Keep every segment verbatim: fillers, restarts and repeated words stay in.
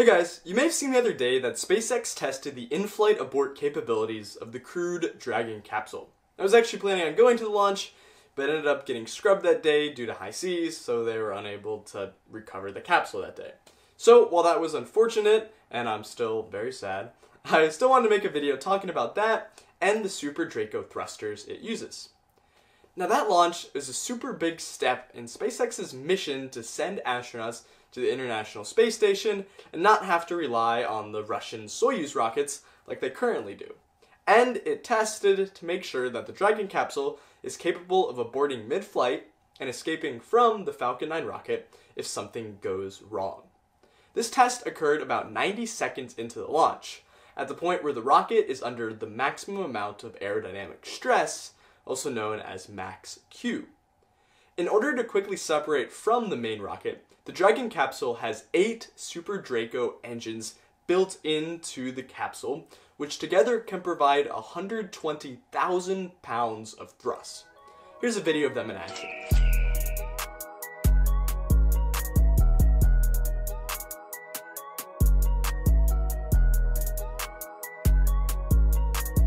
Hey guys, you may have seen the other day that SpaceX tested the in-flight abort capabilities of the crewed Dragon capsule. I was actually planning on going to the launch, but ended up getting scrubbed that day due to high seas, so they were unable to recover the capsule that day. So while that was unfortunate, and I'm still very sad, I still wanted to make a video talking about that and the Super Draco thrusters it uses. Now that launch is a super big step in SpaceX's mission to send astronauts to the International Space Station and not have to rely on the Russian Soyuz rockets like they currently do. And it tested to make sure that the Dragon capsule is capable of aborting mid-flight and escaping from the Falcon nine rocket if something goes wrong. This test occurred about ninety seconds into the launch, at the point where the rocket is under the maximum amount of aerodynamic stress, also known as Max Q. In order to quickly separate from the main rocket, the Dragon capsule has eight Super Draco engines built into the capsule, which together can provide one hundred twenty thousand pounds of thrust. Here's a video of them in action.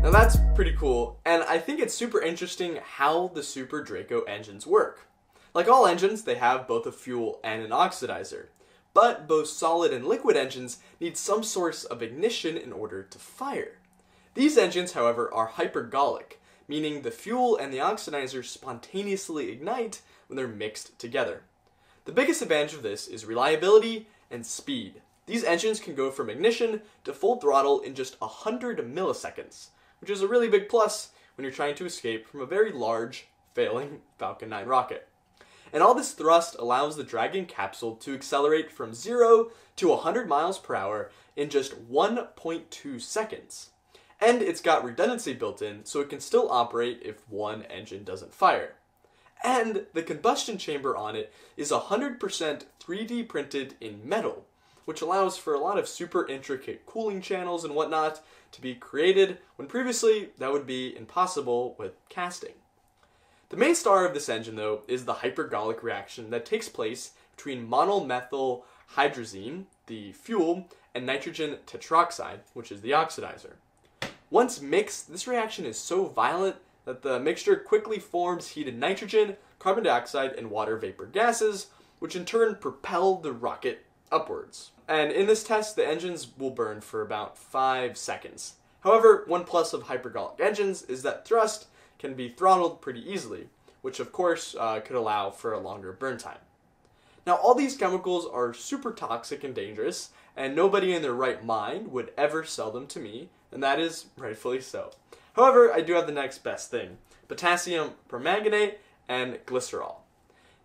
Now that's pretty cool, and I think it's super interesting how the Super Draco engines work. Like all engines, they have both a fuel and an oxidizer, but both solid and liquid engines need some source of ignition in order to fire. These engines, however, are hypergolic, meaning the fuel and the oxidizer spontaneously ignite when they're mixed together. The biggest advantage of this is reliability and speed. These engines can go from ignition to full throttle in just one hundred milliseconds, which is a really big plus when you're trying to escape from a very large, failing Falcon nine rocket. And all this thrust allows the Dragon capsule to accelerate from zero to one hundred miles per hour in just one point two seconds. And it's got redundancy built in, so it can still operate if one engine doesn't fire. And the combustion chamber on it is one hundred percent three D printed in metal, which allows for a lot of super intricate cooling channels and whatnot to be created when previously that would be impossible with casting. The main star of this engine, though, is the hypergolic reaction that takes place between monomethyl hydrazine, the fuel, and nitrogen tetroxide, which is the oxidizer. Once mixed, this reaction is so violent that the mixture quickly forms heated nitrogen, carbon dioxide, and water vapor gases, which in turn propel the rocket upwards. And in this test, the engines will burn for about five seconds. However, one plus of hypergolic engines is that thrust can be throttled pretty easily, which of course uh, could allow for a longer burn time. Now all these chemicals are super toxic and dangerous, and nobody in their right mind would ever sell them to me, and that is rightfully so. However, I do have the next best thing, potassium permanganate and glycerol.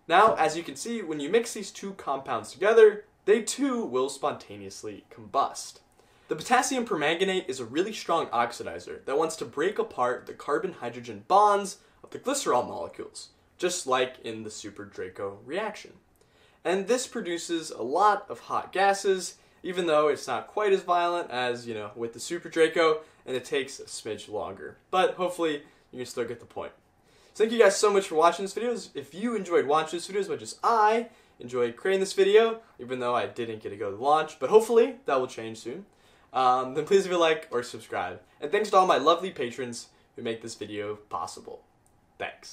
Now, as you can see, when you mix these two compounds together, they too will spontaneously combust. The potassium permanganate is a really strong oxidizer that wants to break apart the carbon-hydrogen bonds of the glycerol molecules, just like in the Super Draco reaction. And this produces a lot of hot gases, even though it's not quite as violent as, you know, with the Super Draco, and it takes a smidge longer. But hopefully, you can still get the point. So thank you guys so much for watching this video. If you enjoyed watching this video as much as I enjoyed creating this video, even though I didn't get to go to the launch, but hopefully that will change soon. Um, then please leave a like or subscribe. And thanks to all my lovely patrons who make this video possible. Thanks.